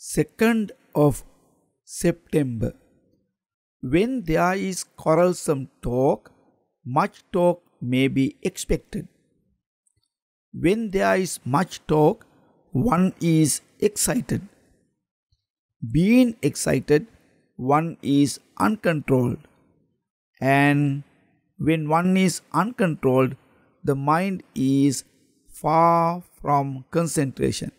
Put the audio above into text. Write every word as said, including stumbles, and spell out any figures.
second of September. When there is quarrelsome talk, much talk may be expected. When there is much talk, one is excited. Being excited, one is uncontrolled. And when one is uncontrolled, the mind is far from concentration.